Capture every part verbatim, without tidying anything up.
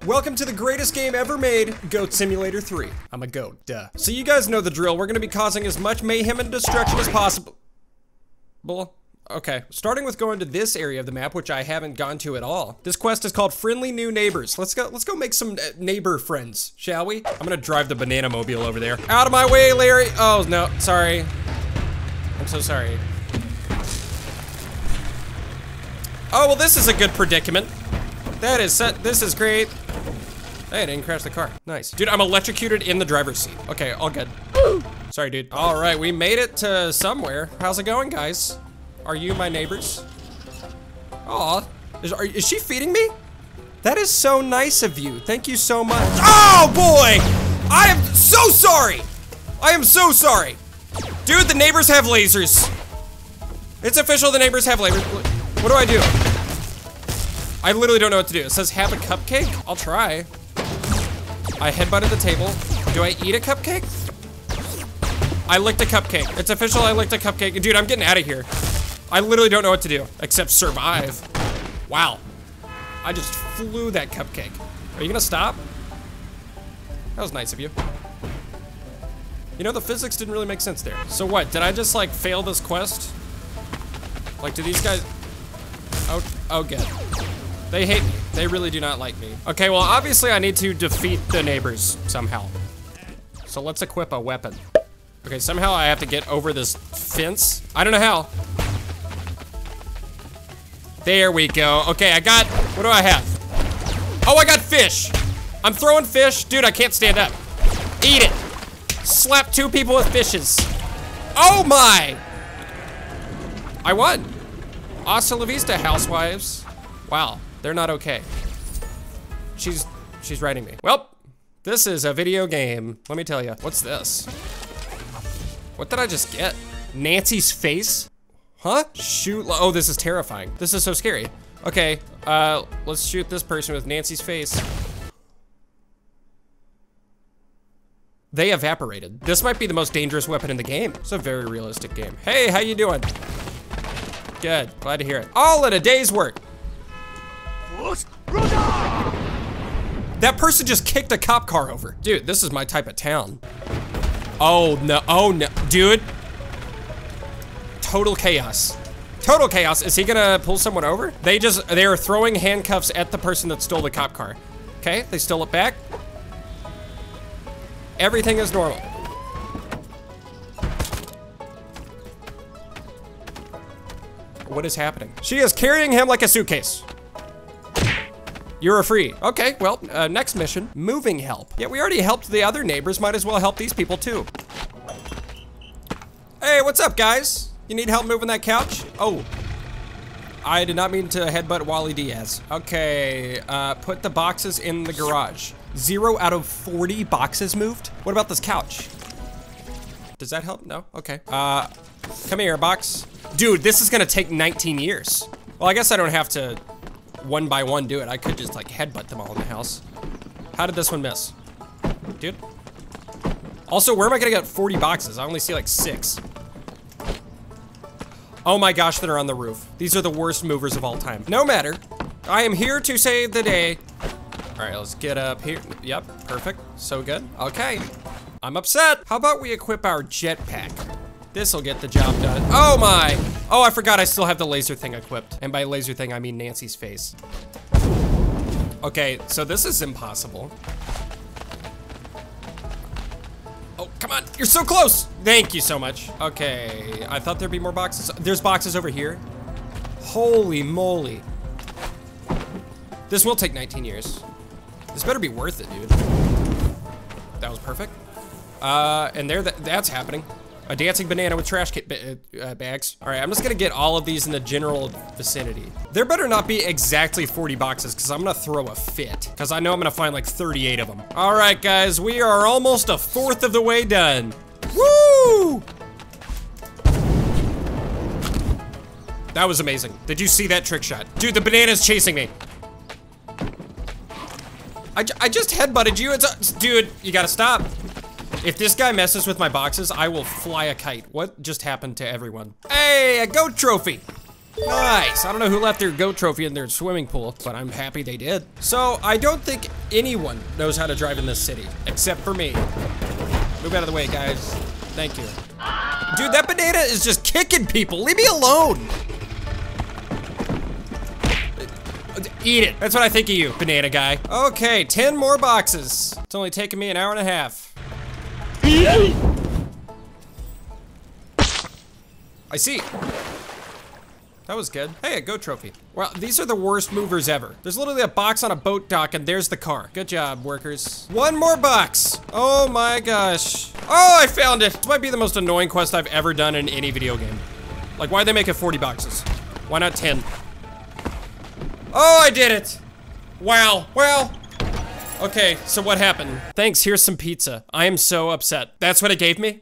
y'all. Welcome to the greatest game ever made, Goat Simulator three. I'm a goat, duh. So you guys know the drill. We're gonna be causing as much mayhem and destruction as possible. Bull. Okay, starting with going to this area of the map, which I haven't gone to at all. This quest is called Friendly New Neighbors. Let's go, let's go make some neighbor friends, shall we? I'm gonna drive the banana mobile over there. Out of my way, Larry. Oh, no, sorry. I'm so sorry. Oh, well, this is a good predicament. That is set, this is great. Hey, I didn't crash the car. Nice. Dude, I'm electrocuted in the driver's seat. Okay, all good. Sorry, dude. All right, we made it to somewhere. How's it going, guys? Are you my neighbors? Aw, is, is she feeding me? That is so nice of you. Thank you so much. Oh boy, I am so sorry. I am so sorry. Dude, the neighbors have lasers. It's official, the neighbors have lasers. What do I do? I literally don't know what to do. It says have a cupcake? I'll try. I headbutted the table. Do I eat a cupcake? I licked a cupcake. It's official, I licked a cupcake. Dude, I'm getting out of here. I literally don't know what to do, except survive. Wow. I just flew that cupcake. Are you gonna stop? That was nice of you. You know, the physics didn't really make sense there. So what, did I just like fail this quest? Like, do these guys? Oh, oh good. They hate me. They really do not like me. Okay, well, obviously I need to defeat the neighbors somehow. So let's equip a weapon. Okay, somehow I have to get over this fence. I don't know how. There we go. Okay, I got, what do I have? Oh, I got fish. I'm throwing fish. Dude, I can't stand up. Eat it. Slap two people with fishes. Oh my. I won. Hasta la vista, housewives. Wow, they're not okay. She's, she's writing me. Well, this is a video game. Let me tell you, what's this? What did I just get? Nancy's face? Huh? Shoot, oh, this is terrifying. This is so scary. Okay, uh, let's shoot this person with Nancy's face. They evaporated. This might be the most dangerous weapon in the game. It's a very realistic game. Hey, how you doing? Good, glad to hear it. All in a day's work. That person just kicked a cop car over. Dude, this is my type of town. Oh no, oh no, dude. Total chaos. Total chaos. Is he gonna pull someone over? They just, they are throwing handcuffs at the person that stole the cop car. Okay, they stole it back. Everything is normal. What is happening? She is carrying him like a suitcase. You are free. Okay, well, uh, next mission, moving help. Yeah, we already helped the other neighbors. Might as well help these people too. Hey, what's up, guys? You need help moving that couch? Oh, I did not mean to headbutt Wally Diaz. Okay, uh, put the boxes in the garage. Zero out of forty boxes moved? What about this couch? Does that help? No, okay. Uh, come here, box. Dude, this is gonna take nineteen years. Well, I guess I don't have to one by one do it. I could just like headbutt them all in the house. How did this one miss? Dude. Also, where am I gonna get forty boxes? I only see like six. Oh my gosh, that are on the roof. These are the worst movers of all time. No matter, I am here to save the day. All right, let's get up here. Yep, perfect, so good. Okay, I'm upset. How about we equip our jetpack? This'll get the job done. Oh my, oh, I forgot I still have the laser thing equipped. And by laser thing, I mean Nancy's face. Okay, so this is impossible. Oh, come on, you're so close. Thank you so much. Okay, I thought there'd be more boxes. There's boxes over here. Holy moly. This will take nineteen years. This better be worth it, dude. That was perfect. Uh, and there, th that's happening. A dancing banana with trash kit ba uh, bags. All right, I'm just gonna get all of these in the general vicinity. There better not be exactly forty boxes because I'm gonna throw a fit because I know I'm gonna find like thirty-eight of them. All right, guys, we are almost a fourth of the way done. Woo! That was amazing. Did you see that trick shot? Dude, the banana's chasing me. I, j I just headbutted you. It's a dude, you gotta stop. If this guy messes with my boxes, I will fly a kite. What just happened to everyone? Hey, a goat trophy. Nice! I don't know who left their goat trophy in their swimming pool, but I'm happy they did. So, I don't think anyone knows how to drive in this city, except for me. Move out of the way, guys. Thank you. Dude, that banana is just kicking people. Leave me alone. Eat it. That's what I think of you, banana guy. Okay, ten more boxes. It's only taken me an hour and a half. I see. That was good. Hey, a goat trophy. Well, these are the worst movers ever. There's literally a box on a boat dock and there's the car. Good job, workers. One more box. Oh my gosh. Oh, I found it. This might be the most annoying quest I've ever done in any video game. Like, why'd they make it forty boxes? Why not ten? Oh, I did it. Wow, well. Okay, so what happened? Thanks, here's some pizza. I am so upset. That's what it gave me?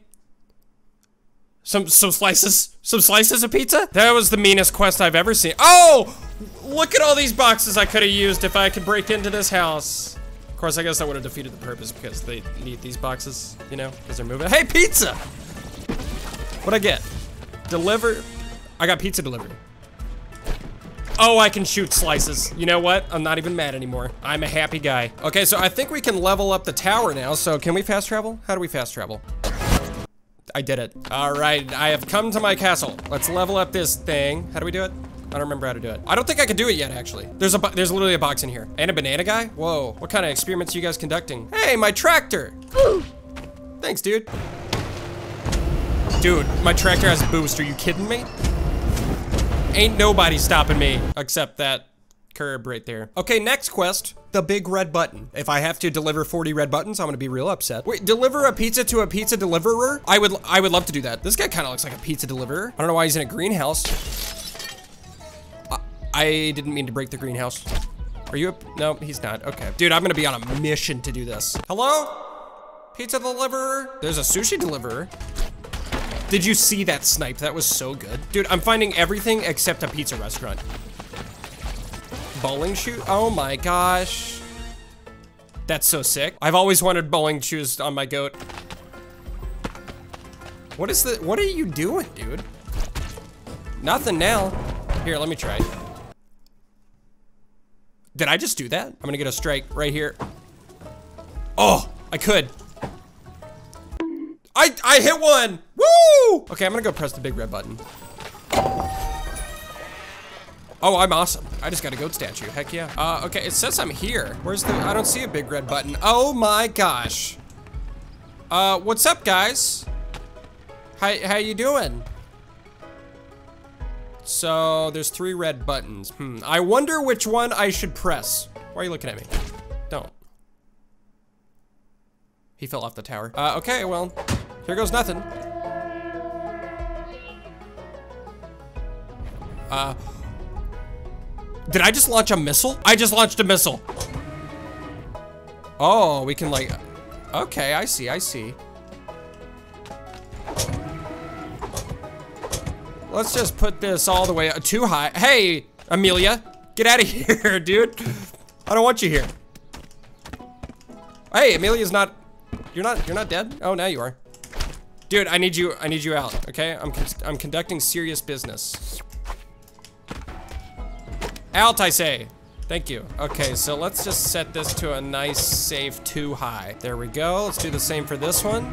Some some slices? Some slices of pizza? That was the meanest quest I've ever seen. Oh! Look at all these boxes I could have used if I could break into this house. Of course, I guess that would have defeated the purpose because they need these boxes, you know, because they're moving. Hey, pizza! What'd I get? Deliver. I got pizza delivered. Oh, I can shoot slices. You know what? I'm not even mad anymore. I'm a happy guy. Okay, so I think we can level up the tower now. So can we fast travel? How do we fast travel? I did it. All right, I have come to my castle. Let's level up this thing. How do we do it? I don't remember how to do it. I don't think I can do it yet, actually. There's a there's literally a box in here. And a banana guy? Whoa, what kind of experiments are you guys conducting? Hey, my tractor. Ooh. Thanks, dude. Dude, my tractor has a boost. Are you kidding me? Ain't nobody stopping me except that curb right there. Okay, next quest. The big red button. If I have to deliver forty red buttons, I'm gonna be real upset. Wait, deliver a pizza to a pizza deliverer? I would I would love to do that. This guy kind of looks like a pizza deliverer. I don't know why he's in a greenhouse. I, I didn't mean to break the greenhouse. Are you a, no, he's not. Okay. Dude, I'm gonna be on a mission to do this. Hello? Pizza deliverer? There's a sushi deliverer. Did you see that snipe? That was so good. Dude, I'm finding everything except a pizza restaurant. Bowling shoe? Oh my gosh. That's so sick. I've always wanted bowling shoes on my goat. What is the, what are you doing, dude? Nothing now. Here, let me try. Did I just do that? I'm gonna get a strike right here. Oh, I could. I, I hit one, woo! Okay, I'm gonna go press the big red button. Oh, I'm awesome. I just got a goat statue, heck yeah. Uh, okay, it says I'm here. Where's the, I don't see a big red button. Oh my gosh. Uh, what's up, guys? How, how you doing? So, there's three red buttons. Hmm, I wonder which one I should press. Why are you looking at me? Don't. He fell off the tower. Uh, okay, well, here goes nothing. Uh. Did I just launch a missile? I just launched a missile. Oh, we can like, okay, I see, I see. Let's just put this all the way too high. Hey, Amelia, get out of here, dude. I don't want you here. Hey, Amelia's not, you're not, you're not dead? Oh, now you are. Dude, I need you, I need you out, okay? I'm, I'm conducting serious business. Out, I say. Thank you. Okay, so let's just set this to a nice, safe too high. There we go. Let's do the same for this one.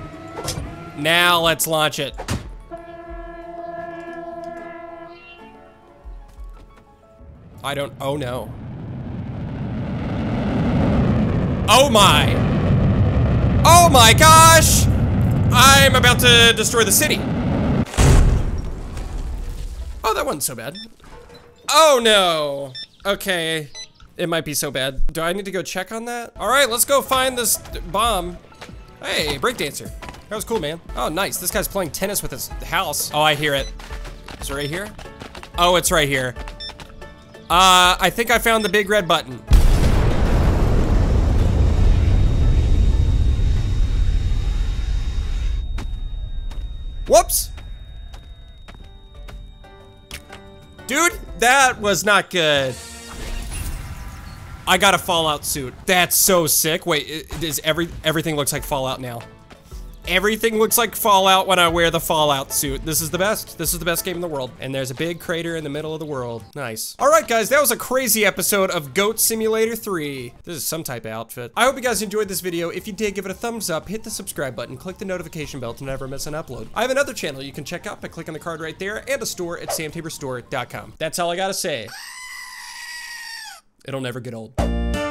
Now let's launch it. I don't, oh no. Oh my. Oh my gosh. I'm about to destroy the city. Oh, that wasn't so bad. Oh no, okay. It might be so bad. Do I need to go check on that? All right, let's go find this bomb. Hey, breakdancer. That was cool, man. Oh, nice. This guy's playing tennis with his house. Oh, I hear it. Is it right here? Oh, it's right here. Uh, I think I found the big red button. Whoops. Dude, that was not good. I got a Fallout suit. That's so sick. Wait, is every everything looks like Fallout now? Everything looks like Fallout when I wear the Fallout suit. This is the best. This is the best game in the world. And there's a big crater in the middle of the world. Nice. All right, guys, that was a crazy episode of Goat Simulator three. This is some type of outfit. I hope you guys enjoyed this video. If you did, give it a thumbs up, hit the subscribe button, click the notification bell to never miss an upload. I have another channel you can check out by clicking the card right there and a store at sam tabor store dot com. That's all I gotta say. It'll never get old.